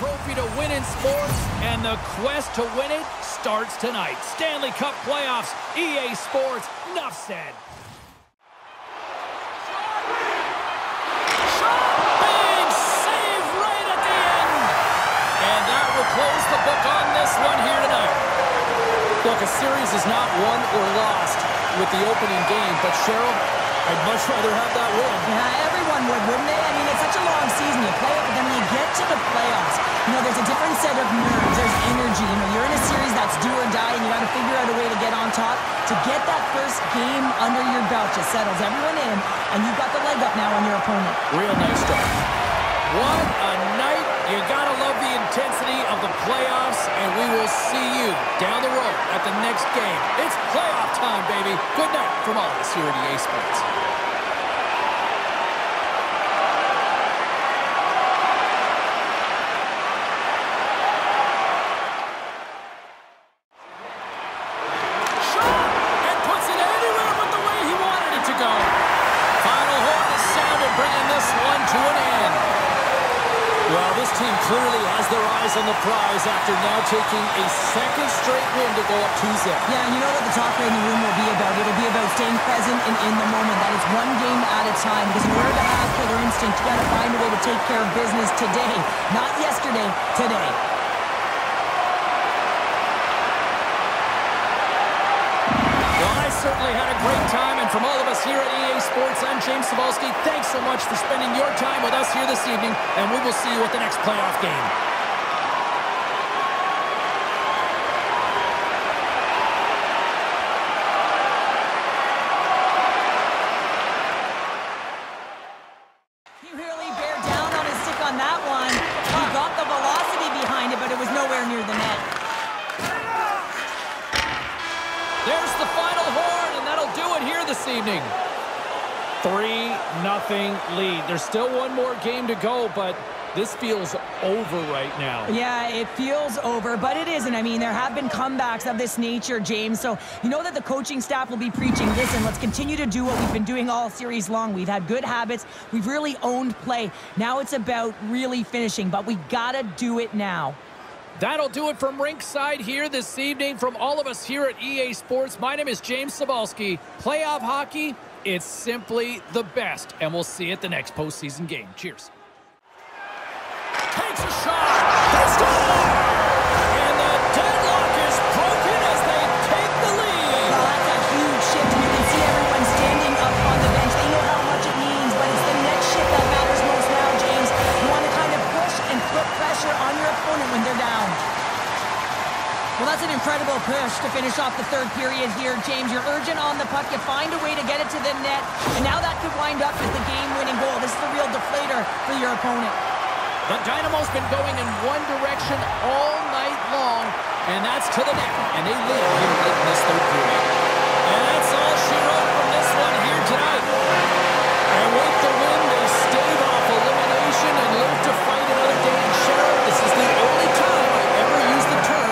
trophy to win in sports, and the quest to win it starts tonight. Stanley Cup playoffs, EA Sports, enough said. Big save right at the end. And that will close the book on this one here tonight. Look, a series is not won or lost with the opening game, but Cheryl, I'd much rather have that win. Yeah, everyone would, wouldn't they? I mean, it's such a long season. You play it, but then when you get to the playoffs, you know, there's a different set of nerves. There's energy. You know, you're in a series that's do or die, and you got to figure out a way to get on top. To get that first game under your belt just settles everyone in, and you've got the leg up now on your opponent. Real nice stuff. What a night. You gotta love the intensity of the playoffs, and we will see you down the road at the next game. It's playoff time, baby. Good night from all of us here at EA Sports. On the prize after now taking a second straight win to go up 2-0. Yeah, and you know what the talk in the room will be about? It'll be about staying present and in the moment. That is one game at a time. Because in order to have killer instinct, you got to find a way to take care of business today. Not yesterday, today. Well, I certainly had a great time. And from all of us here at EA Sports, I'm James Cebulski. Thanks so much for spending your time with us here this evening. And we will see you at the next playoff game. There's the final horn, and that'll do it here this evening. 3-0 lead. There's still one more game to go, but this feels over right now. Yeah, it feels over, but it isn't. I mean, there have been comebacks of this nature, James, so you know that the coaching staff will be preaching this, and let's continue to do what we've been doing all series long. We've had good habits. We've really owned play. Now it's about really finishing, but we gotta do it now. That'll do it from Rinkside here this evening. From all of us here at EA Sports, my name is James Cebulski. Playoff hockey, it's simply the best. And we'll see you at the next postseason game. Cheers. Takes a shot. They score! And the deadlock is broken as they take the lead. Well, that's a huge shift. And you can see everyone standing up on the bench. They know how much it means, but it's the next shift that matters most now, James. You want to kind of push and put pressure on your opponent when they're down. Well, that's an incredible push to finish off the third period here, James. You're urgent on the puck. You find a way to get it to the net. And now that could wind up as the game-winning goal. This is the real deflator for your opponent. The Dynamo's been going in one direction all night long, and that's to the net. And they live here in this third period. And that's all she wrote from this one here tonight. And with the win, they stayed off elimination and lived to fight another day in Cheryl. This is the only time I've ever used the term.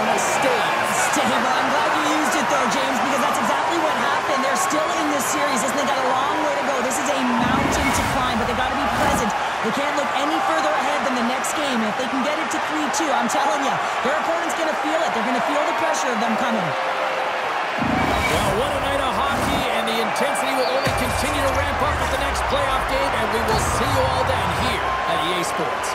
Well, I'm glad you used it, though, James, because that's exactly what happened. They're still in this series, and they got a long way to go. This is a mountain to climb, but they got to be present. They can't look any further ahead than the next game. If they can get it to 3-2, I'm telling you, their opponent's going to feel it. They're going to feel the pressure of them coming. Well, what a night of hockey, and the intensity will only continue to ramp up with the next playoff game, and we will see you all then here at EA Sports.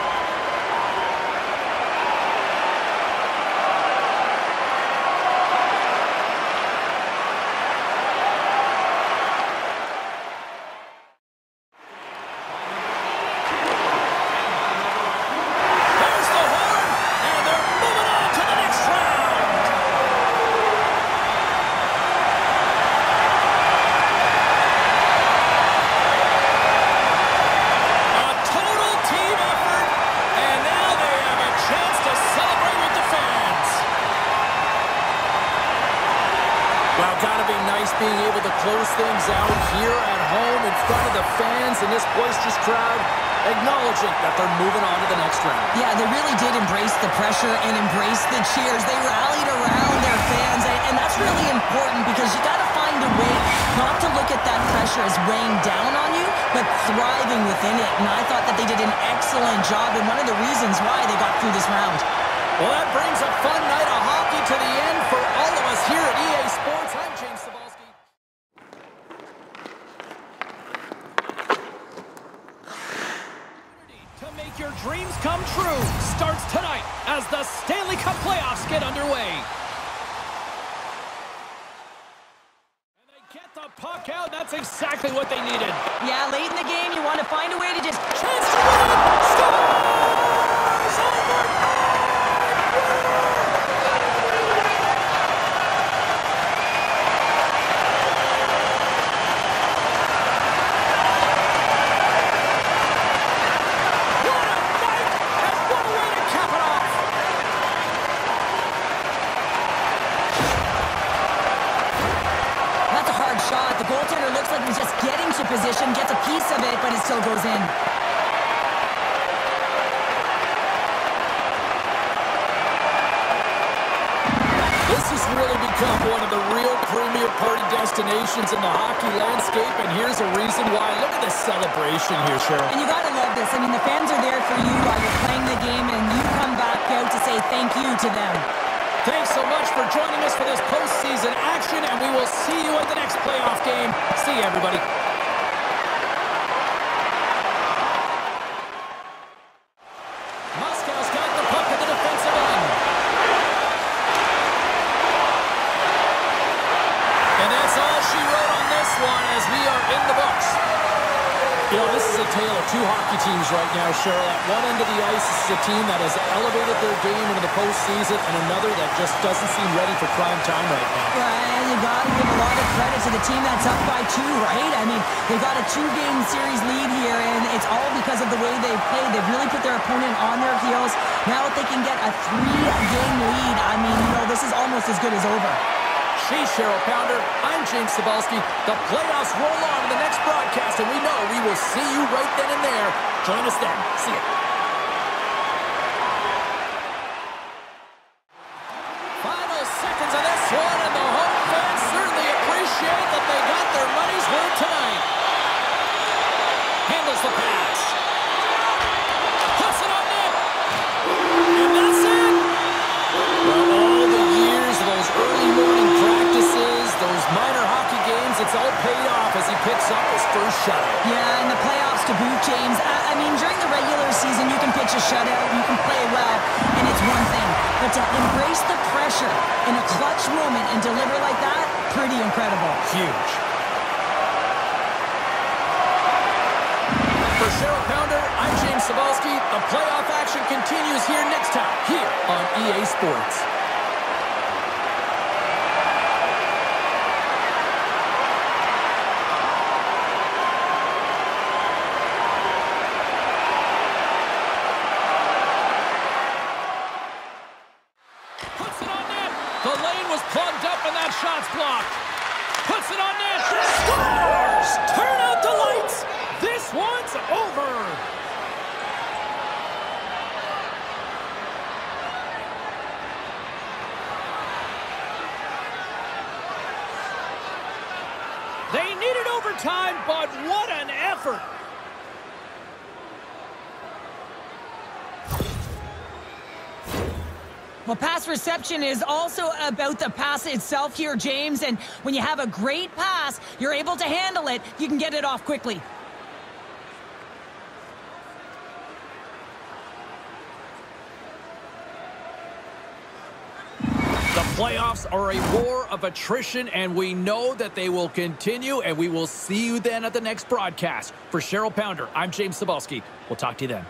Things out here at home in front of the fans and this boisterous crowd, acknowledging that they're moving on to the next round. Yeah, they really did embrace the pressure and embrace the cheers. They rallied around their fans, and that's really important because you got to find a way not to look at that pressure as weighing down on you, but thriving within it. And I thought that they did an excellent job, and one of the reasons why they got through this round. Well, that brings a fun night of hockey to the end for all of us here at EA Sports. I'm James Sabalski. To make your dreams come true starts tonight as the Stanley Cup playoffs get underway. Puck out, that's exactly what they needed. Yeah, late in the game, you want to find a way to just chance to win it! Scores! What a night! And what a way to cap it off! Shot. The goaltender looks like he's just getting to position, gets a piece of it, but it still goes in. This has really become one of the real premier party destinations in the hockey landscape, and here's a reason why. Look at the celebration here, Cheryl. And you gotta love this. I mean, the fans are there for you while you're playing the game, and you come back out to say thank you to them. Thanks so much for joining us for this postseason action, and we will see you at the next playoff game. See you, everybody. Moscow's got the puck at the defensive end. And that's all she wrote on this one as we are in the books. You know, this is a tale of two hockey teams right now, Cheryl. At one end of the ice, this is a team that has elevated their game into the postseason, and another that just doesn't seem ready for prime time right now. Well, you got to give a lot of credit to the team that's up by two, right? I mean, they've got a two-game series lead here, and it's all because of the way they've played. They've really put their opponent on their heels. Now if they can get a three-game lead, I mean, you know, this is almost as good as over. She's Cheryl Pounder. I'm James Sabalski. The playoffs roll on in the next broadcast, and we know we will see you right then and there. Join us then. See ya. Final seconds of this one, and the home fans certainly appreciate that they got their money's worth tonight. Handles the pass. Puts it on net. And that's it. From all the years of those early morning practices, those minor hockey games, it's all paid off as he picks up his first shutout. Yeah, and the playoffs to boot, James. I mean, during the regular season, you can pitch a shutout, you can play well, and it's one thing. But to embrace the pressure in a clutch moment and deliver like that, pretty incredible. Huge. For Cheryl Pounder, I'm James Sabalski. The playoff action continues here next time, here on EA Sports. The lane was plugged up and that shot's blocked. Puts it on net. Scores! Turn out the lights. This one's over. They needed overtime, but what an effort. Well, pass reception is also about the pass itself here, James. And when you have a great pass, you're able to handle it. You can get it off quickly. The playoffs are a war of attrition, and we know that they will continue. And we will see you then at the next broadcast. For Cheryl Pounder, I'm James Sabalski. We'll talk to you then.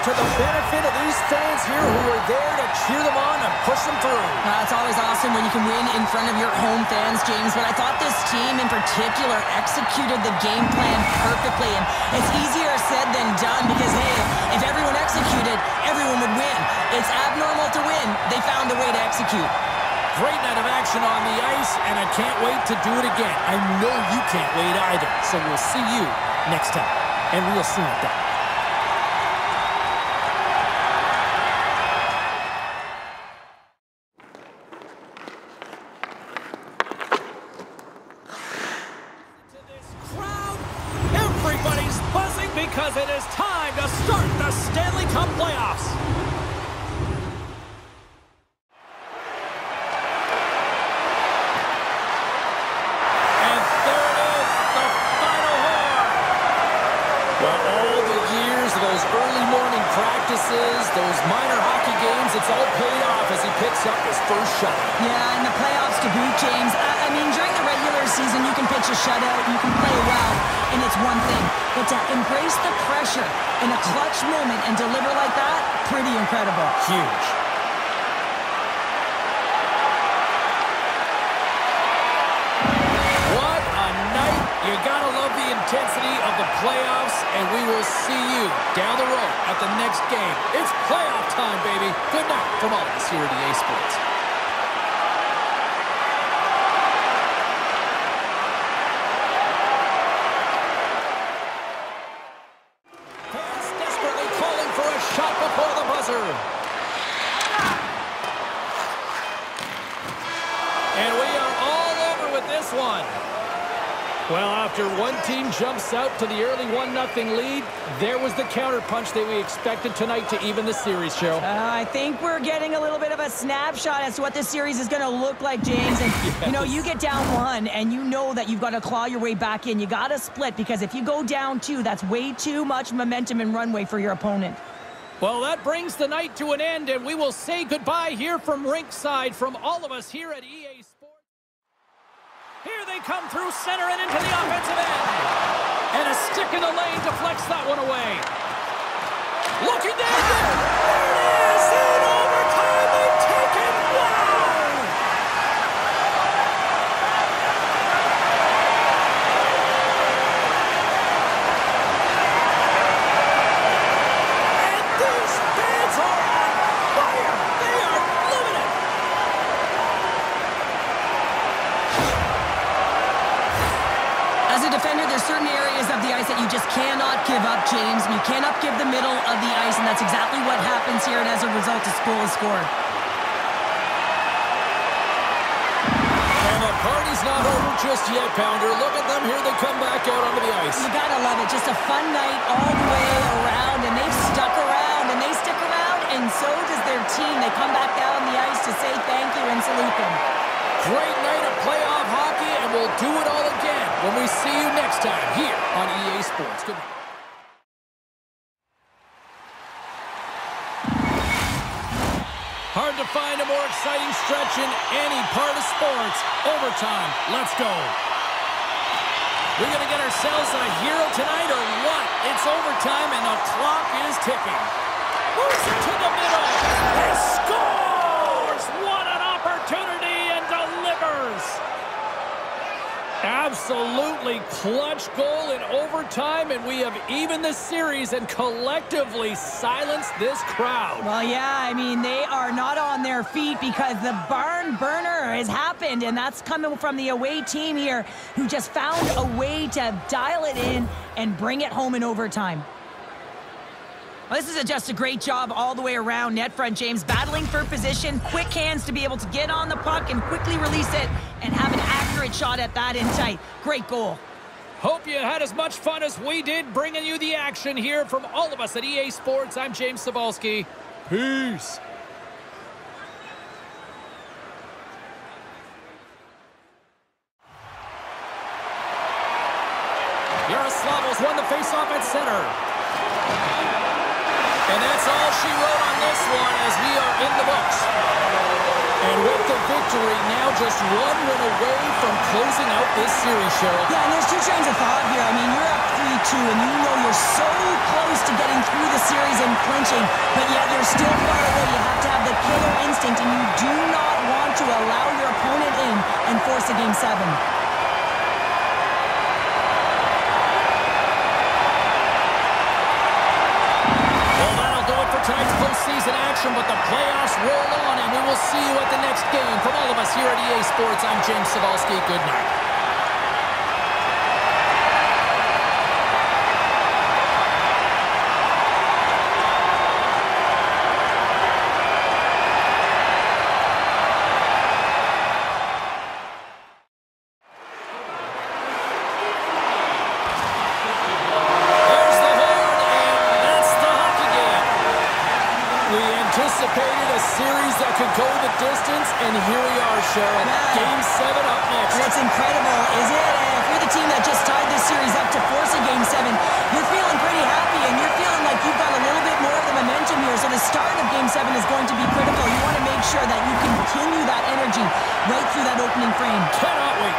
to the benefit of these fans here who are there to cheer them on and push them through. It's always awesome when you can win in front of your home fans, James, but I thought this team in particular executed the game plan perfectly, and it's easier said than done because, hey, if everyone executed, everyone would win. It's abnormal to win. They found a way to execute. Great night of action on the ice, and I can't wait to do it again. I know you can't wait either, so we'll see you next time. And we'll see you then. To this crowd, everybody's buzzing because it is time to start the Stanley Cup playoffs. Those minor hockey games, it's all paid off as he picks up his first shot. Yeah, and the playoffs to boot, James. I mean, during the regular season, you can pitch a shutout, you can play well, and it's one thing. But to embrace the pressure in a clutch moment and deliver like that, pretty incredible. Huge. What a night. You gotta love the intensity of the playoffs, and we will see you down the road at the next game. It's playoff time, baby. Good night from all of us here at EA Sports. One team jumps out to the early 1-0 lead. There was the counterpunch that we expected tonight to even the series, Cheryl. I think we're getting a little bit of a snapshot as to what this series is going to look like, James. And, yes. You know, you get down one, and you know that you've got to claw your way back in. You got to split, because if you go down two, that's way too much momentum and runway for your opponent. Well, that brings the night to an end, and we will say goodbye here from rinkside, from all of us here at EA Sports. Here they come through center and into the offensive end. And a stick in the lane deflects that one away. Looking down there. There it is. In overtime, they take it. Wow. And these fans are on fire. They are loving it. Defender, there's certain areas of the ice that you just cannot give up, James. And you cannot give the middle of the ice, and that's exactly what happens here, and as a result, the goal is scored. And the party's not over just yet, Pounder. Look at them. Here they come back out onto the ice. You gotta love it. Just a fun night all the way around, and they've stuck around, and they stick around, and so does their team. They come back down the ice to say thank you and salute them. Great night of playoff hockey, and we'll do it all again when we see you next time here on EA Sports. Good night. Hard to find a more exciting stretch in any part of sports. Overtime, let's go. We're going to get ourselves a hero tonight or what? It's overtime and the clock is ticking. Moves it to the middle. He scores! What an opportunity! Absolutely clutch goal in overtime, and we have evened the series and collectively silenced this crowd. Well, yeah, I mean, they are not on their feet because the barn burner has happened, and that's coming from the away team here who just found a way to dial it in and bring it home in overtime. Well, this is just a great job all the way around net front, James. Battling for position, quick hands to be able to get on the puck and quickly release it and have an accurate shot at that in tight. Great goal. Hope you had as much fun as we did bringing you the action here from all of us at EA Sports. I'm James Cebulski. Peace. Yaroslavl's won the faceoff at center. And that's all she wrote on this one as we are in the books. And with the victory, now just one win away from closing out this series, Cheryl. Yeah, and there's two trains of thought here. I mean, you're up 3-2, and you know you're so close to getting through the series and clinching, but yet you're still far away. You have to have the killer instinct, and you do not want to allow your opponent in and force a Game 7. Tonight's postseason action, but the playoffs roll on, and we will see you at the next game. From all of us here at EA Sports, I'm James Savalsky. Good night. Anticipated a series that could go the distance, and here we are, Cheryl. Yeah. Game 7 up next. That's incredible, isn't it? If you're the team that just tied this series up to force a Game 7, you're feeling pretty happy, and you're feeling like you've got a little bit more of the momentum here, so the start of Game 7 is going to be critical. You want to make sure that you continue that energy right through that opening frame. Cannot wait.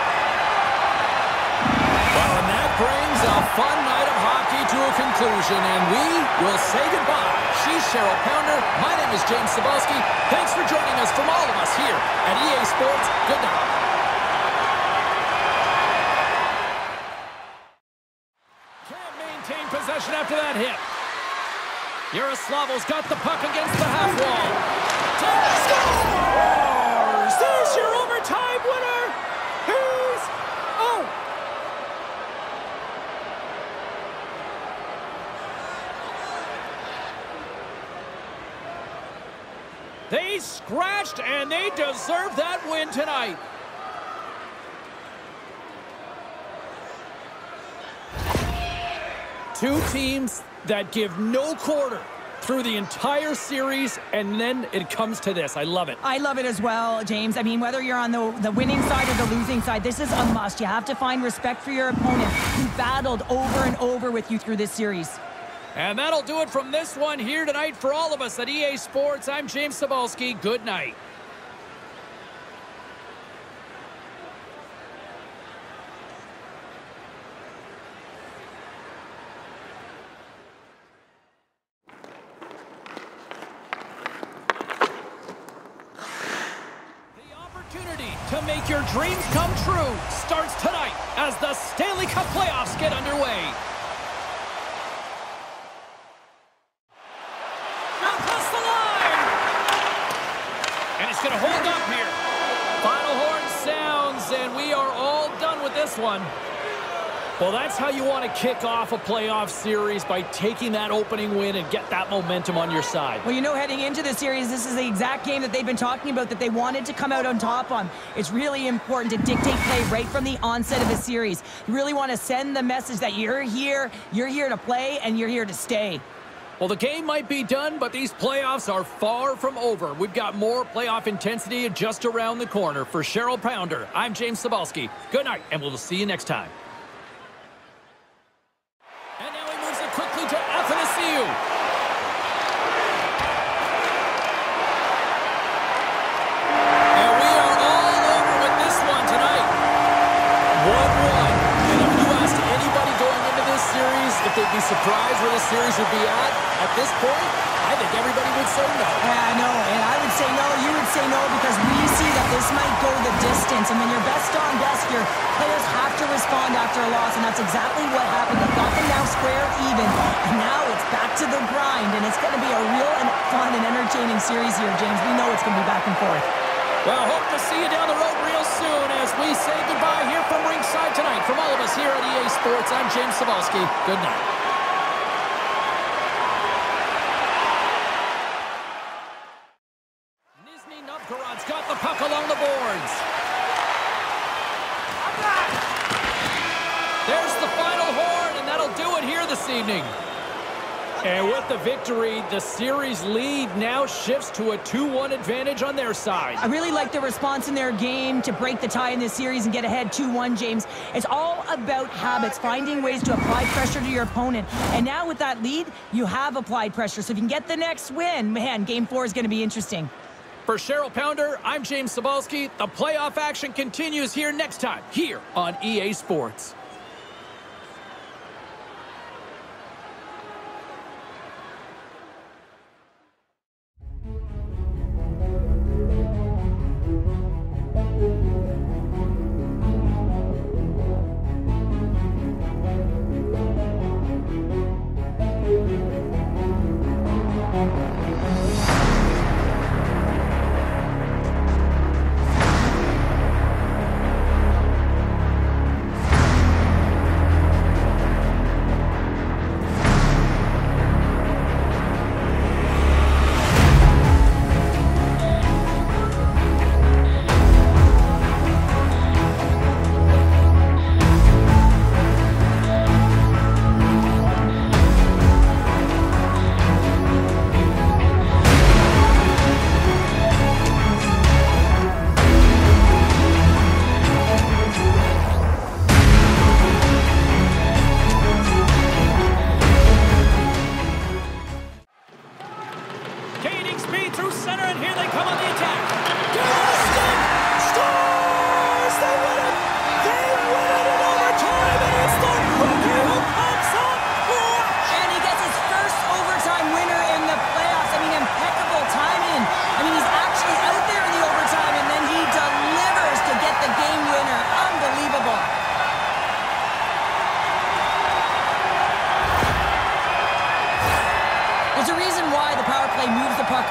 Well, and that brings a fun night of hockey to a conclusion, and we will say goodbye. She's Cheryl Pounder. My name is James Savalsky. Thanks for joining us from all of us here at EA Sports. Good night. Can't maintain possession after that hit. Yaroslavl's got the puck against the half wall. Scores! There's your overtime winner. Who's... Oh! They scratched, and they deserve that win tonight. Two teams that give no quarter through the entire series, and then it comes to this. I love it. I love it as well, James. I mean, whether you're on the winning side or the losing side, this is a must. You have to find respect for your opponent who battled over and over with you through this series. And that'll do it from this one here tonight for all of us at EA Sports. I'm James Savalsky. Good night. The opportunity to make your dreams come true starts tonight as the Stanley Cup playoffs get underway. Going to hold up here. Final horn sounds, and we are all done with this one. Well, that's how you want to kick off a playoff series, by taking that opening win and get that momentum on your side. Well, you know, heading into the series, this is the exact game that they've been talking about that they wanted to come out on top on. It's really important to dictate play right from the onset of a series. You really want to send the message that you're here to play, and you're here to stay. Well, the game might be done, but these playoffs are far from over. We've got more playoff intensity just around the corner. For Cheryl Pounder, I'm James Savalsky. Good night, and we'll see you next time. And now he moves it quickly to Athanasiou. And we are all over with this one tonight. 1-1. And if you asked anybody going into this series if they'd be surprised where the series would be at this point, I think everybody would say no. Yeah, I know, and I would say no, you would say no, because we see that this might go the distance, and when you're best on best here, players have to respond after a loss, and that's exactly what happened. They've got them now square even, and now it's back to the grind, and it's going to be a real and fun and entertaining series here, James. We know it's going to be back and forth. Well, hope to see you down the road real soon as we say goodbye here from ringside tonight. From all of us here at EA Sports, I'm James Savalsky. Good night. Evening. And with the victory, the series lead now shifts to a 2-1 advantage on their side. I really like the response in their game to break the tie in this series and get ahead 2-1, James. It's all about habits, finding ways to apply pressure to your opponent. And now with that lead, you have applied pressure. So if you can get the next win, man, Game 4 is going to be interesting. For Cheryl Pounder, I'm James Cebulski. The playoff action continues here next time, here on EA Sports.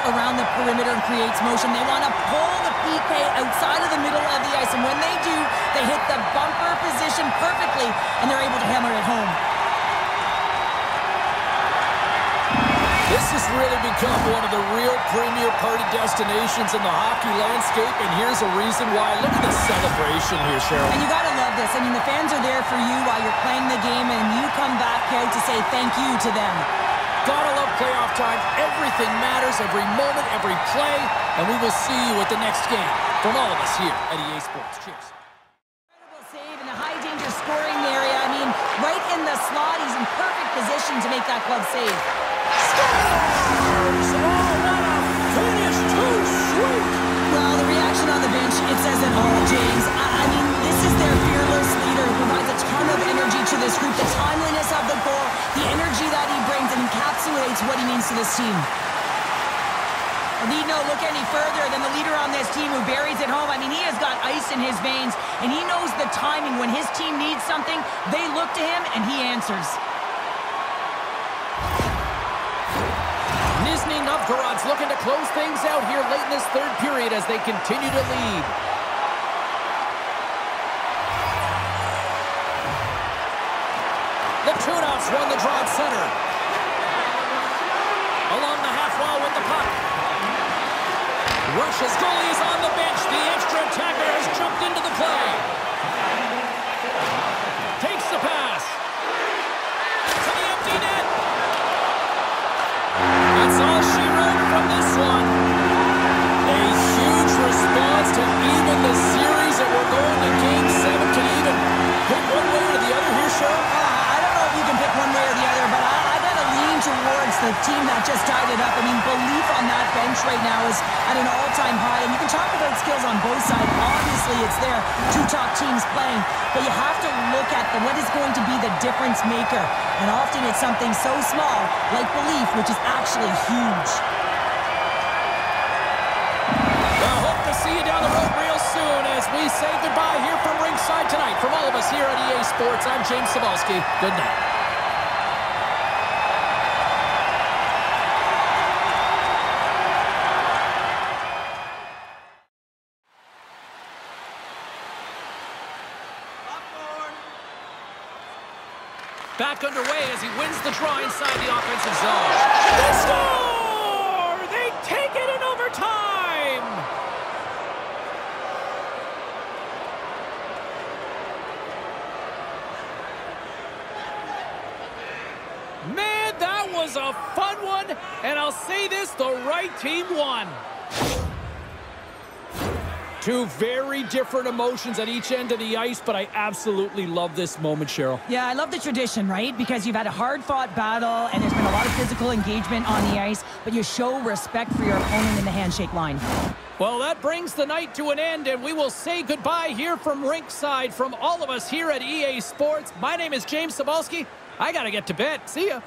Around the perimeter and creates motion. They want to pull the PK outside of the middle of the ice, and when they do, they hit the bumper position perfectly, and they're able to hammer it home. This has really become one of the real premier party destinations in the hockey landscape, and here's a reason why. Look at the celebration here, Cheryl. And you got to love this. I mean, the fans are there for you while you're playing the game, and you come back out to say thank you to them. Gotta love playoff time. Everything matters, every moment, every play, and we will see you at the next game. From all of us here at EA Sports, cheers. Incredible save in a high-danger scoring area. I mean, right in the slot, he's in perfect position to make that glove save. Scores! Oh, what a finish! Too sweet! Well, the reaction on the bench, it says it all, James. I mean, this is their fearless leader who provides a ton of energy to this group. The timeliness of the goal, the energy that he brings, and encapsulates what he means to this team. I need no look any further than the leader on this team who buries it home. I mean, he has got ice in his veins, and he knows the timing. When his team needs something, they look to him, and he answers. Nizhny Novgorod's looking to close things out here late in this third period as they continue to lead. The Turnouts won the draw at center. Along the half wall with the puck. Russia's goalie is on the bench. The extra attacker has jumped into the play. Takes the pass. To the empty net. That's all she wrote from this one. A huge response to even the series, and we're going to Game 7. Can you even pick one way or the other here, Cheryl? One way or the other, but I gotta lean towards the team that just tied it up. I mean, belief on that bench right now is at an all-time high, and you can talk about skills on both sides. Obviously, it's there, two top teams playing, but you have to look at what is going to be the difference maker, and often it's something so small, like belief, which is actually huge. Well, hope to see you down the road real soon as we say goodbye here from ringside tonight. From all of us here at EA Sports, I'm James Cebulski. Good night. Back underway as he wins the draw inside the offensive zone. They score! They take it in overtime! Man, that was a fun one, and I'll say this, the right team won. Two very different emotions at each end of the ice, but I absolutely love this moment, Cheryl. Yeah, I love the tradition, right? Because you've had a hard-fought battle, and there's been a lot of physical engagement on the ice, but you show respect for your opponent in the handshake line. Well, that brings the night to an end, and we will say goodbye here from Rinkside. From all of us here at EA Sports, my name is James Cebulski. I got to get to bed. See ya.